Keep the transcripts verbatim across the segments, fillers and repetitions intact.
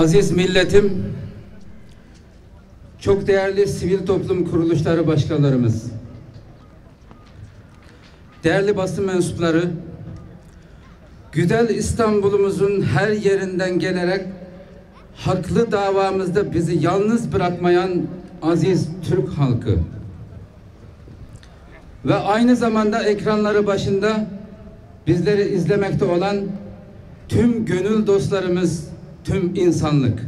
Aziz milletim, çok değerli sivil toplum kuruluşları başkanlarımız, değerli basın mensupları, güzel İstanbul'umuzun her yerinden gelerek haklı davamızda bizi yalnız bırakmayan aziz Türk halkı ve aynı zamanda ekranları başında bizleri izlemekte olan tüm gönül dostlarımız, tüm insanlık.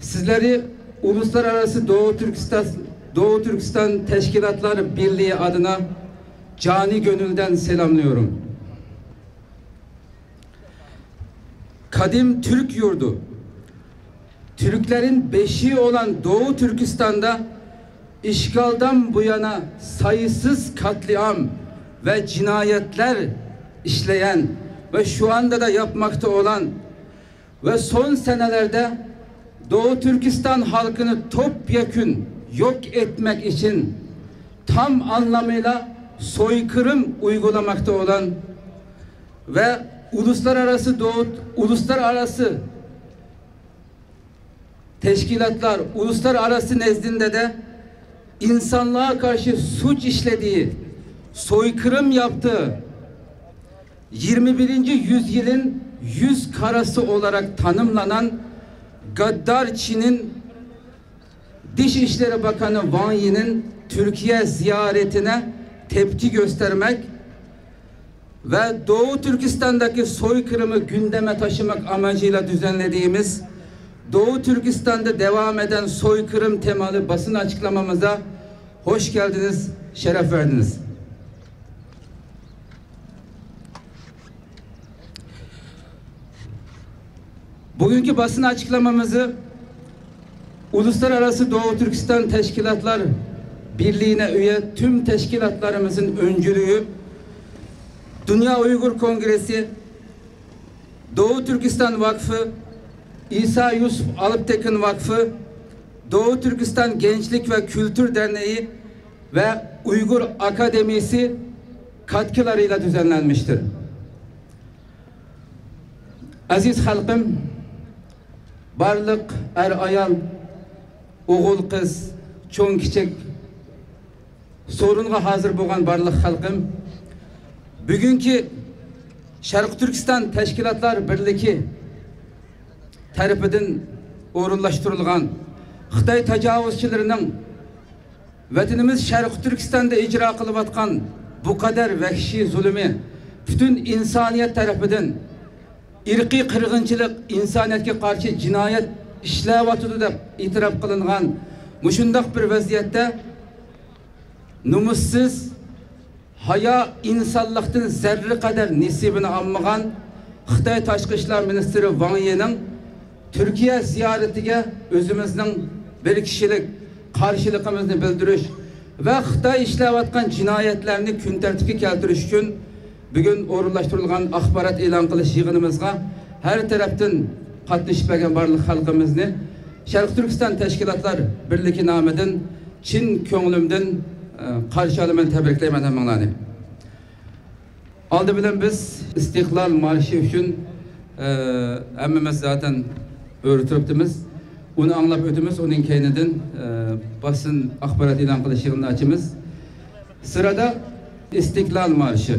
Sizleri Uluslararası Doğu Türkistan Doğu Türkistan Teşkilatlar Birliği adına cani gönülden selamlıyorum. Kadim Türk yurdu, Türklerin beşiği olan Doğu Türkistan'da işgaldan bu yana sayısız katliam ve cinayetler işleyen ve şu anda da yapmakta olan ve son senelerde Doğu Türkistan halkını topyekün yok etmek için tam anlamıyla soykırım uygulamakta olan ve uluslararası Doğu uluslararası teşkilatlar uluslararası nezdinde de insanlığa karşı suç işlediği, soykırım yaptığı yirmi birinci yüzyılın yüz karası olarak tanımlanan gaddar Çin'in Dışişleri Bakanı Wang Yi'nin Türkiye ziyaretine tepki göstermek ve Doğu Türkistan'daki soykırımı gündeme taşımak amacıyla düzenlediğimiz Doğu Türkistan'da devam eden soykırım temalı basın açıklamamıza hoş geldiniz, şeref verdiniz. Bugünkü basın açıklamamızı Uluslararası Doğu Türkistan Teşkilatlar Birliği'ne üye tüm teşkilatlarımızın öncülüğü, Dünya Uygur Kongresi, Doğu Türkistan Vakfı, İsa Yusuf Alptekin Vakfı, Doğu Türkistan Gençlik ve Kültür Derneği ve Uygur Akademisi katkılarıyla düzenlenmiştir. Aziz halkım, barlık er ayal, oğul kız, çoğun kiçik, sorunla hazır boğan barlık halkım, bugünkü Şarkı Türkistan Teşkilatlar Birliği tarafından orunlaştırılgan Xitay tecavüzçilerinin vatanımız Şarkı Türkistan'da icra kılıp atkan bu kadar vahşi zulümü bütün insaniyet tarafından irqi qirg'inchilik, insoniyatga karşı cinayet işlevatıdır da itiraf kılıngan muşundak bir vaziyette numussuz, haya insanlıktan zerre kadar nisibini almagan Xitay Tashqi İşlar Ministri Wang Yi'nin Türkiye ziyaretine özümüzün bir kişilik karşılığımızı bildiriş ve Xitay işlevatkan cinayetlerini kun tertibga keltirish uchun bugün orunlaştırılgan akbarat ilan kılış yığınımızga her taraftan katlaşıp egen barlık halkımızını Şarkı Türkistan Teşkilatlar Birliği namıdan Çin köngülümden e, karşı alımını tebrikleyemeden manani. Aldı bilen biz İstiklal Marşı üçün e, emmemiz zaten öğretörüptümüz. Onu anlap ötümüz, onun keyneden e, basın akbarat ilan kılış yığını açımız. Sırada İstiklal Marşı.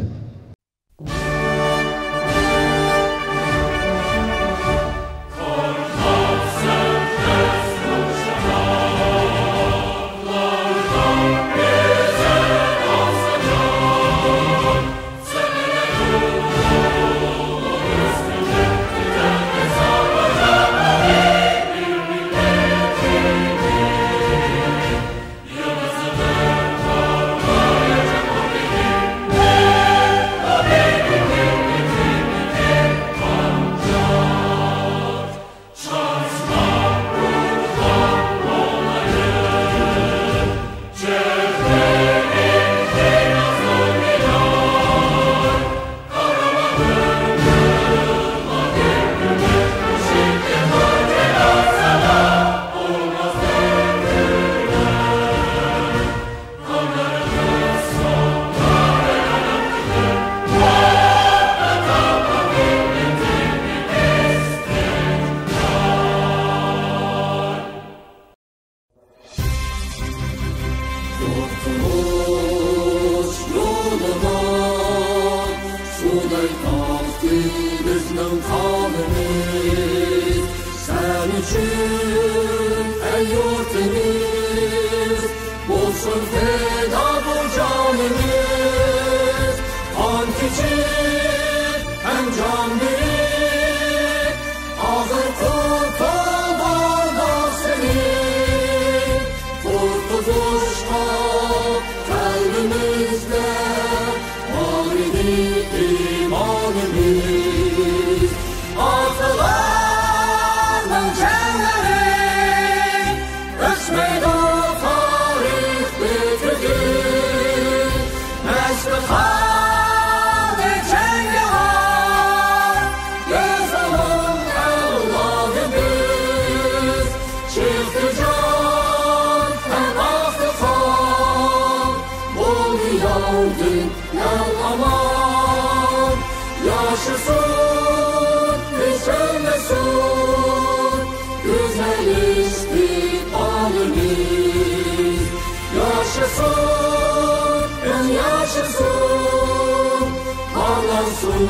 olsun feda bu canımız. Han küçük hem can büyük, hazır kurtulmalar senin. Kurtuluşta kalbimizde manevi imanımız. Atalardan kendileri öçmedi. Yaşasın, ben yaşasın, anlasın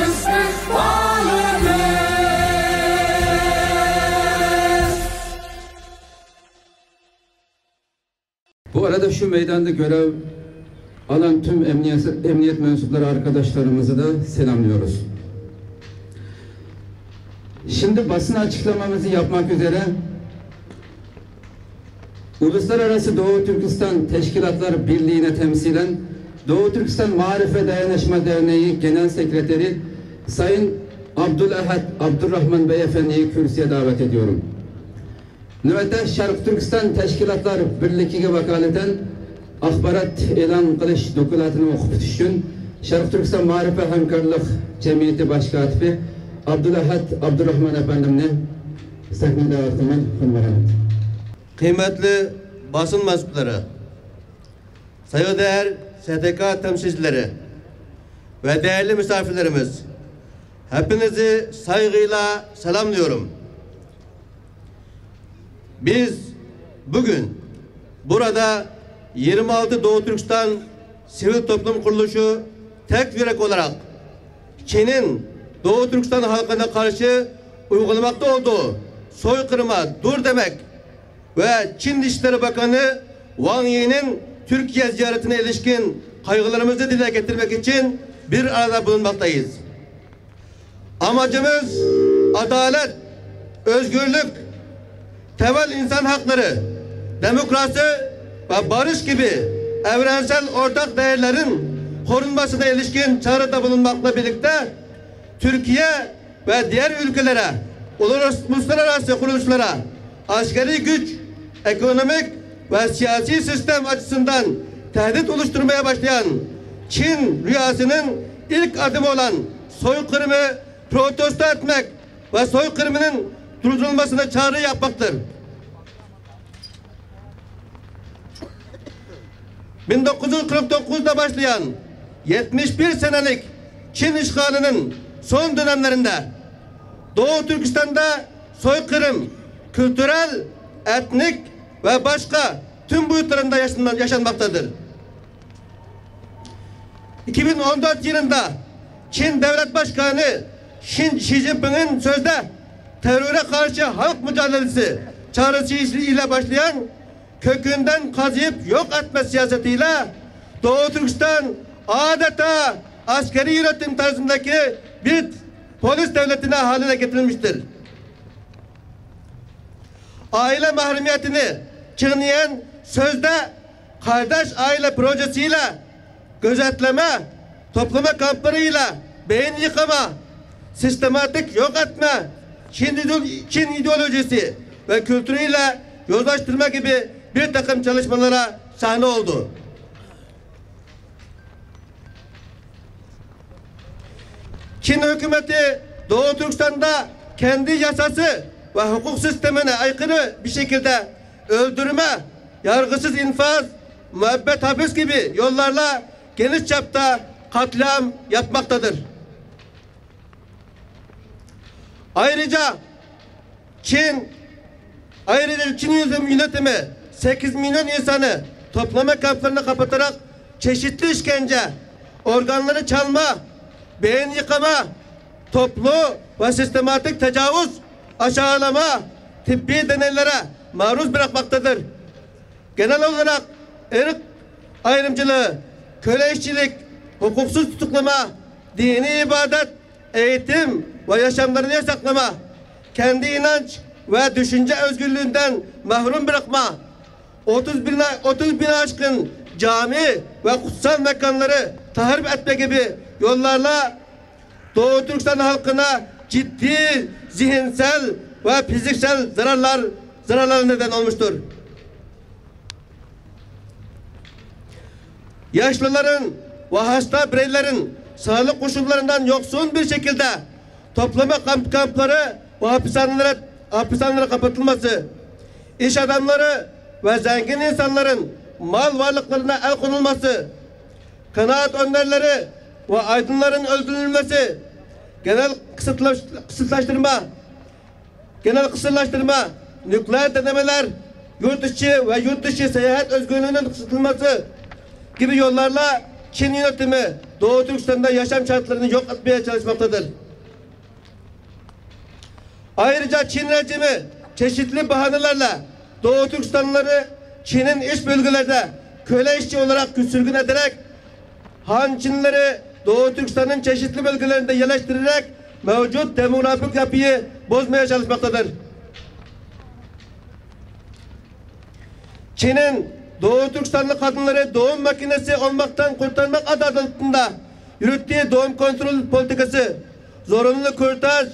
istikbalimiz. Bu arada şu meydanda görev alan tüm emniyet, emniyet mensupları arkadaşlarımızı da selamlıyoruz. Şimdi basın açıklamamızı yapmak üzere Uluslararası Doğu Türkistan Teşkilatlar Birliği'ne temsilen Doğu Türkistan Maarif Dayanışma Derneği Genel Sekreteri Sayın Abdulehed Abdurrahman Beyefendi'yi kürsüye davet ediyorum. Növbette Şərq Türkistan Teşkilatlar Birliği'ne vakaleten Akbarat Elan Kılıç Dokulatını okup düşün Şərq Türkistan Maarif Hemkarlık Cemiyeti Başkatibi Abdulehed Abdurrahman Efendim'le sahnede artımın hürmetim. Kıymetli basın mensupları, saygıdeğer S T K temsilcileri ve değerli misafirlerimiz, hepinizi saygıyla selamlıyorum. Biz bugün burada yirmi altı Doğu Türkistan Sivil Toplum Kuruluşu tek yürek olarak Çin'in Doğu Türkistan halkına karşı uygulamakta olduğu soykırıma dur demek ve Çin Dışişleri Bakanı Wang Yi'nin Türkiye ziyaretine ilişkin kaygılarımızı dile getirmek için bir arada bulunmaktayız. Amacımız adalet, özgürlük, temel insan hakları, demokrasi ve barış gibi evrensel ortak değerlerin korunmasına ilişkin çağrıda bulunmakla birlikte Türkiye ve diğer ülkelere, uluslararası kuruluşlara, askeri güç, ekonomik ve siyasi sistem açısından tehdit oluşturmaya başlayan Çin rüyasının ilk adımı olan soykırımı protesto etmek ve soykırımının durdurulmasına çağrı yapmaktır. bin dokuz yüz kırk dokuz'da başlayan yetmiş bir senelik Çin işgalinin son dönemlerinde Doğu Türkistan'da soykırım, kültürel, etnik ve başka tüm boyutlarında yaşanmaktadır. iki bin on dört yılında Çin Devlet Başkanı Şi Jinping'in sözde teröre karşı halk mücadelesi çağrısı ile başlayan kökünden kazıyıp yok etme siyasetiyle Doğu Türkistan adeta askeri yönetim tarzındaki bir polis devletine haline getirilmiştir. Aile mahremiyetini çiğneyen sözde kardeş aile projesiyle gözetleme, toplama kamplarıyla beyin yıkama, sistematik yok etme, Çin ideolojisi ve kültürüyle yozlaştırma gibi bir takım çalışmalara sahne oldu. Çin hükümeti Doğu Türkistan'da kendi yasası ve hukuk sistemine aykırı bir şekilde öldürme, yargısız infaz, müebbet hapis gibi yollarla geniş çapta katliam yapmaktadır. Ayrıca Çin, ayrıca Çin yönetimi sekiz milyon insanı toplama kamplarını kapatarak çeşitli işkence, organları çalma, beyin yıkama, toplu ve sistematik tecavüz, aşağılama, tıbbi deneylere maruz bırakmaktadır. Genel olarak ırk ayrımcılığı, köle işçilik, hukuksuz tutuklama, dini ibadet, eğitim ve yaşamlarını yasaklama, kendi inanç ve düşünce özgürlüğünden mahrum bırakma, otuz bin aşkın cami ve kutsal mekanları tahrip etme gibi yollarla Doğu Türkistan halkına ciddi zihinsel ve fiziksel zararlar zararlara neden olmuştur. Yaşlıların ve hasta bireylerin sağlık koşullarından yoksun bir şekilde toplama kamp kampları ve hapishanelere, hapishanelere kapatılması, iş adamları ve zengin insanların mal varlıklarına el konulması, kanaat önderleri ve aydınların öldürülmesi, genel kısıtlaştırma, genel kısırlaştırma, nükleer denemeler, yurt içi ve yurt dışı seyahat özgürlüğünün kısıtlanması gibi yollarla Çin yönetimi Doğu Türkistan'da yaşam şartlarını yok etmeye çalışmaktadır. Ayrıca Çin rejimi çeşitli bahanelerle Doğu Türkistanlıları Çin'in iç bölgelerde köle işçi olarak sürgün ederek, Han Çinleri Doğu Türkistan'ın çeşitli bölgelerinde yerleştirerek mevcut demografik yapıyı bozmaya çalışmaktadır. Çin'in Doğu Türkistanlı kadınları doğum makinesi olmaktan kurtarmak adı altında yürüttüğü doğum kontrol politikası, zorunlu kürtaj,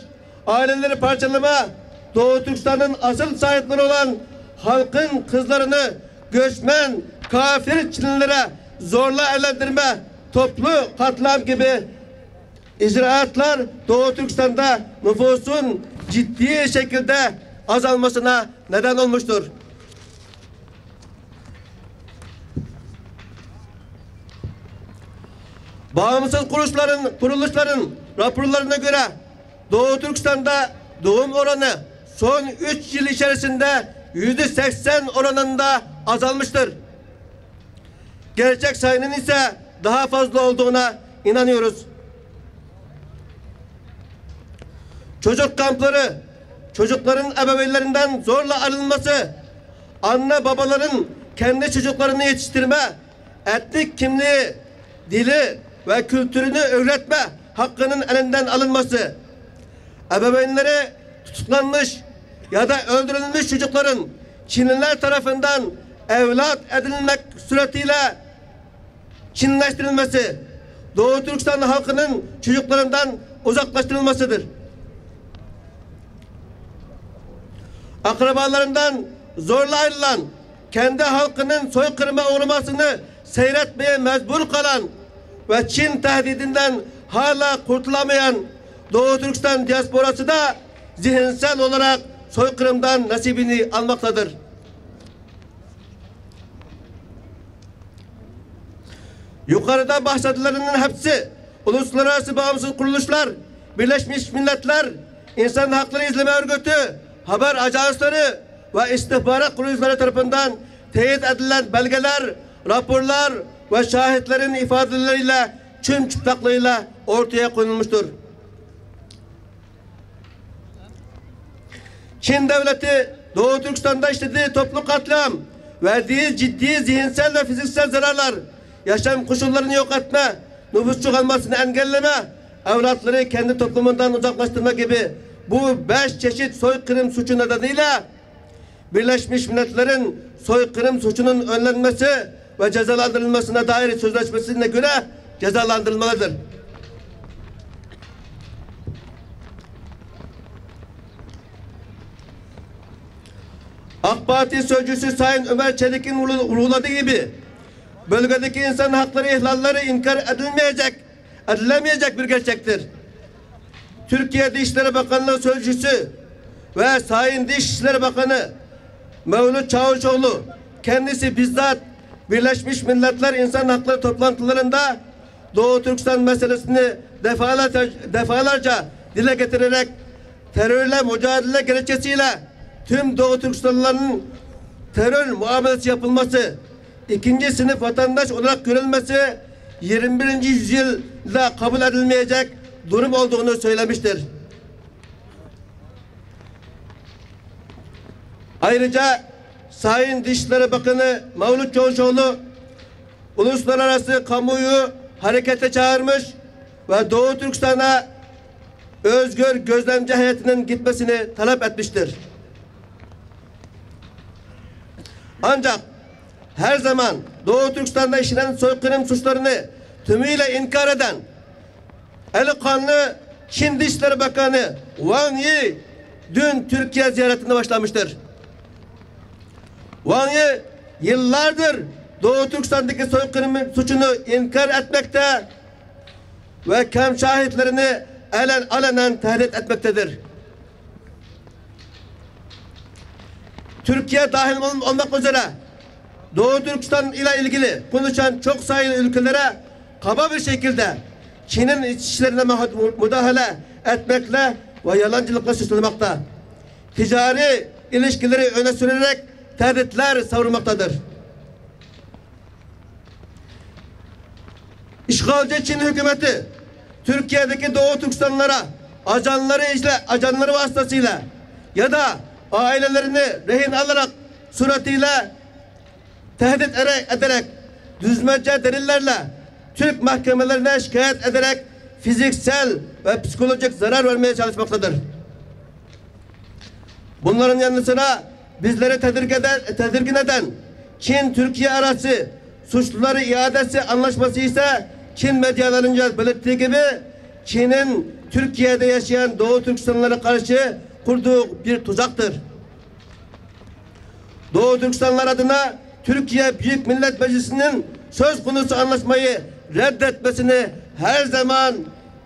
aileleri parçalama, Doğu Türkistan'ın asıl sahipleri olan halkın kızlarını göçmen, kafir Çinlilere zorla evlendirme, toplu katliam gibi icraatlar Doğu Türkistan'da nüfusun ciddi şekilde azalmasına neden olmuştur. Bağımsız kuruluşların, kuruluşların raporlarına göre Doğu Türkistan'da doğum oranı son üç yıl içerisinde yüzde seksen oranında azalmıştır. Gerçek sayının ise daha fazla olduğuna inanıyoruz. Çocuk kampları, çocukların ebeveynlerinden zorla arınması, anne babaların kendi çocuklarını yetiştirme, etnik kimliği, dili ve kültürünü öğretme hakkının elinden alınması, ebeveynleri tutuklanmış ya da öldürülmüş çocukların Çinliler tarafından evlat edinilmek suretiyle Çinleştirilmesi, Doğu Türkistan halkının çocuklarından uzaklaştırılmasıdır. Akrabalarından zorla ayrılan, kendi halkının soykırıma uğramasını seyretmeye mecbur kalan ve Çin tehdidinden hala kurtulamayan Doğu Türkistan diasporası da zihinsel olarak soykırımdan nasibini almaktadır. Yukarıda bahsedilenlerin hepsi uluslararası bağımsız kuruluşlar, Birleşmiş Milletler, İnsan Hakları İzleme Örgütü, haber ajansları ve istihbarat kuruluşları tarafından teyit edilen belgeler, raporlar ve şahitlerin ifadeleriyle tüm çıplaklığıyla ortaya konulmuştur. Çin devleti Doğu Türkistan'da işlediği toplu katliam, verdiği ciddi zihinsel ve fiziksel zararlar, yaşam koşullarını yok etme, nüfus çoğalmasını engelleme, evlatları kendi toplumundan uzaklaştırma gibi bu beş çeşit soykırım suçu nedeniyle Birleşmiş Milletler'in soykırım suçunun önlenmesi ve cezalandırılmasına dair sözleşmesine göre cezalandırılmalıdır. AK Parti sözcüsü Sayın Ömer Çelik'in vurguladığı gibi bölgedeki insan hakları ihlalleri inkar edilmeyecek, edilemeyecek bir gerçektir. Türkiye Dışişleri Bakanlığı sözcüsü ve Sayın Dışişleri Bakanı Mevlüt Çavuşoğlu kendisi bizzat Birleşmiş Milletler İnsan Hakları toplantılarında Doğu Türkistan meselesini defalarca, defalarca dile getirerek terörle mücadele gerekçesiyle tüm Doğu Türkistanlıların terör muamelesi yapılması, ikinci sınıf vatandaş olarak görülmesi yirmi birinci yüzyılda kabul edilmeyecek durum olduğunu söylemiştir. Ayrıca Sayın Dışişleri Bakanı Mevlüt Çavuşoğlu uluslararası kamuoyu harekete çağırmış ve Doğu Türkistan'a özgür gözlemci heyetinin gitmesini talep etmiştir. Ancak her zaman Doğu Türkistan'da işlenen soykırım suçlarını tümüyle inkar eden eli kanlı Çin Dışişleri Bakanı Wang Yi dün Türkiye ziyaretine başlamıştır. Wang Yi yıllardır Doğu Türkistan'daki soykırım suçunu inkar etmekte ve kem şahitlerini elen alenen tehdit etmektedir. Türkiye dahil olmak üzere Doğu Türkistan ile ilgili konuşan çok sayılı ülkelere kaba bir şekilde Çin'in iç işlerine müdahale etmekle ve yalancılıkla suçlanmakta. Ticari ilişkileri öne sürerek tehditler savurmaktadır. İşgalci Çin hükümeti Türkiye'deki Doğu Türkistanlara ajanları ile ajanları vasıtasıyla ya da ailelerini rehin alarak suretiyle tehdit ederek düzmece delillerle Türk mahkemelerine şikayet ederek fiziksel ve psikolojik zarar vermeye çalışmaktadır. Bunların yanı sıra bizleri tedirgin eden, tedirgin eden Çin-Türkiye arası suçluları iadesi anlaşması ise Çin medyalarınca belirttiği gibi Çin'in Türkiye'de yaşayan Doğu Türkistanlara karşı kurduğu bir tuzaktır. Doğu Türkistanlar adına Türkiye Büyük Millet Meclisi'nin söz konusu anlaşmayı reddetmesini her zaman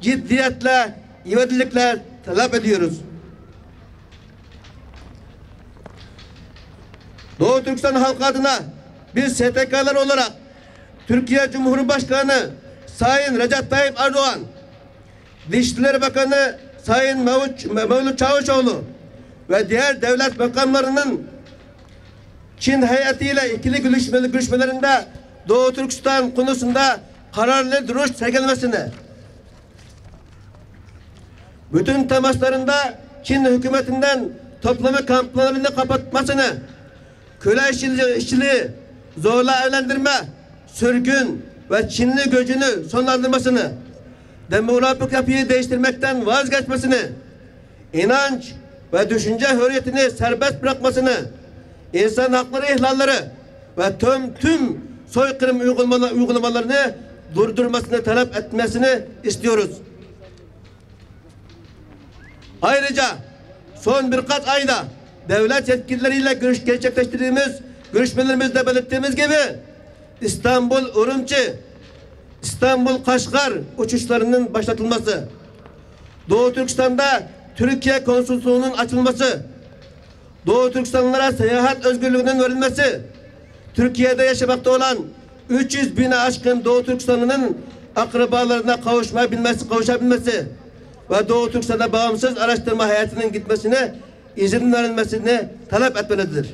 ciddiyetle, ivedilikle talep ediyoruz. Doğu Türkistan halkı adına biz S T K'lar olarak Türkiye Cumhurbaşkanı Sayın Recep Tayyip Erdoğan, Dışişleri Bakanı Sayın Mevlüt Çavuşoğlu ve diğer devlet bakanlarının Çin heyetiyle ikili görüşmelerinde Doğu Türkistan konusunda kararlı duruş sergilemesini, bütün temaslarında Çin hükümetinden toplama kamplarını kapatmasını, köle işçiliği, zorla evlendirme, sürgün ve Çinli gücünü sonlandırmasını, demokratik yapıyı değiştirmekten vazgeçmesini, inanç ve düşünce hürriyetini serbest bırakmasını, insan hakları ihlalları ve tüm tüm soykırım uygulamalarını durdurmasını talep etmesini istiyoruz. Ayrıca son birkaç ayda devlet yetkilileriyle görüş gerçekleştirdiğimiz görüşmelerimizde belirttiğimiz gibi İstanbul Urumçi, İstanbul Kaşgar uçuşlarının başlatılması, Doğu Türkistan'da Türkiye konsolosluğunun açılması, Doğu Türkistanlara seyahat özgürlüğünün verilmesi, Türkiye'de yaşamakta olan üç yüz bine aşkın Doğu Türkistanlı'nın akrabalarına kavuşabilmesi, kavuşabilmesi ve Doğu Türkistan'da bağımsız araştırma heyetinin gitmesine izin verilmesini talep etmelidir.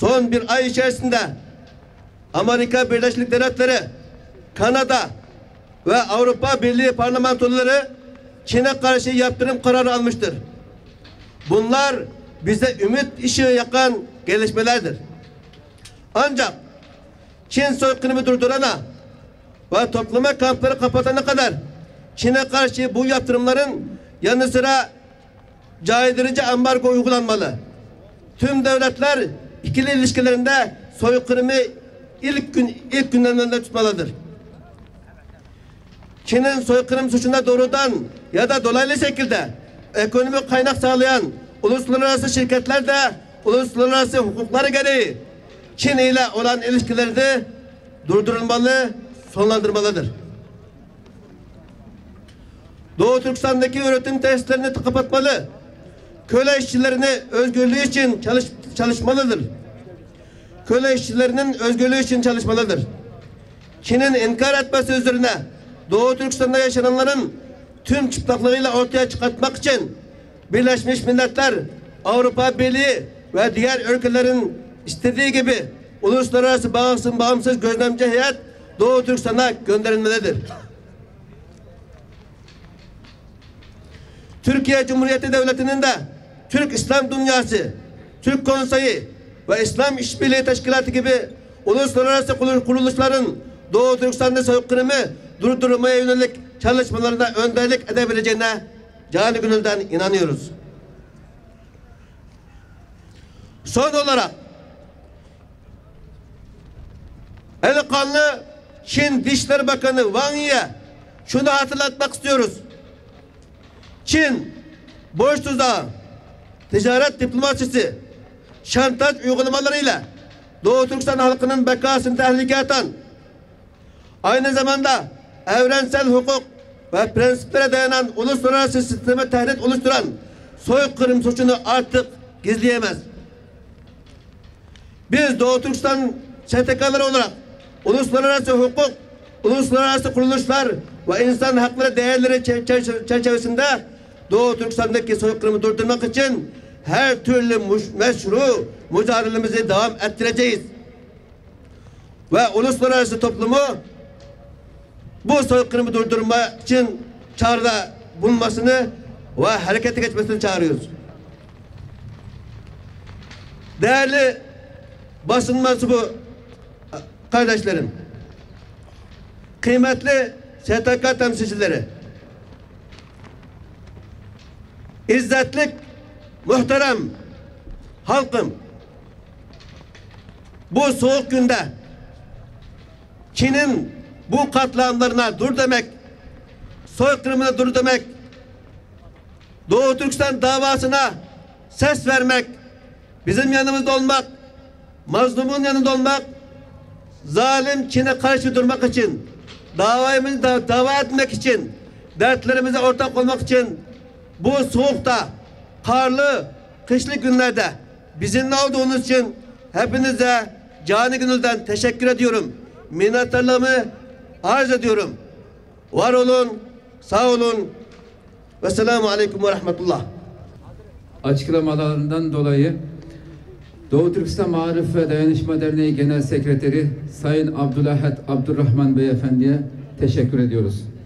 Son bir ay içerisinde Amerika Birleşik Devletleri, Kanada ve Avrupa Birliği parlamentoları Çin'e karşı yaptırım kararı almıştır. Bunlar bize ümit ışığı yakan gelişmelerdir. Ancak Çin soykırımı durdurana ve toplama kampları kapatana kadar Çin'e karşı bu yaptırımların yanı sıra caydırıcı ambargo uygulanmalı. Tüm devletler ikili ilişkilerinde soykırımı ilk gün ilk gündemlerinde tutmalıdır. Çin'in soykırım suçuna doğrudan ya da dolaylı şekilde ekonomik kaynak sağlayan uluslararası şirketler de uluslararası hukukları gereği Çin ile olan ilişkilerini durdurulmalı, sonlandırmalıdır. Doğu Türkistan'daki üretim tesislerini kapatmalı, köle işçilerini özgürlüğü için çalış, çalışmalıdır. Köle işçilerinin özgürlüğü için çalışmalıdır. Çin'in inkar etmesi üzerine Doğu Türkistan'da yaşananların tüm çıplaklığıyla ortaya çıkartmak için Birleşmiş Milletler, Avrupa Birliği ve diğer ülkelerin istediği gibi uluslararası bağımsız, bağımsız gözlemci heyet Doğu Türkistan'a gönderilmelidir. Türkiye Cumhuriyeti Devleti'nin de Türk İslam Dünyası, Türk Konseyi, ve İslam İşbirliği Teşkilatı gibi uluslararası kuruluşların Doğu Türkistan'da soykırımı durdurmaya yönelik çalışmalarına önderlik edebileceğine canı gönülden inanıyoruz. Son olarak eli kanlı Çin Dışişleri Bakanı Wang Yi'ye şunu hatırlatmak istiyoruz. Çin boş tuzağı, ticaret diplomasisi, şantaj uygulamalarıyla Doğu Türkistan halkının bekasını tehlikeye atan, aynı zamanda evrensel hukuk ve prensiplere dayanan uluslararası sisteme tehdit oluşturan soykırım suçunu artık gizleyemez. Biz Doğu Türkistan S T K'ları olarak uluslararası hukuk, uluslararası kuruluşlar ve insan hakları değerleri çerçevesinde Doğu Türkistan'daki soykırımı durdurmak için her türlü meşru mücadelemizi devam ettireceğiz. Ve uluslararası toplumu bu soykırımı durdurma için çağrıda bulunmasını ve harekete geçmesini çağırıyoruz. Değerli basın mensubu kardeşlerim, kıymetli S T K temsilcileri, İzzetlik, muhterem halkım, bu soğuk günde Çin'in bu katliamlarına dur demek, soykırımına dur demek, Doğu Türkistan davasına ses vermek, bizim yanımızda olmak, mazlumun yanında olmak, zalim Çin'e karşı durmak için, davamızı da, dava etmek için, dertlerimize ortak olmak için bu soğukta, karlı, kışlı günlerde bizimle olduğunuz için hepinize canı gönülden teşekkür ediyorum. Minnettarlığımı arz ediyorum. Var olun, sağ olun. Vesselamu aleyküm ve rahmetullah. Açıklamalarından dolayı Doğu Türkistan Maarif ve Dayanışma Derneği Genel Sekreteri Sayın Abdulehed Abdurrahman Beyefendi'ye teşekkür ediyoruz.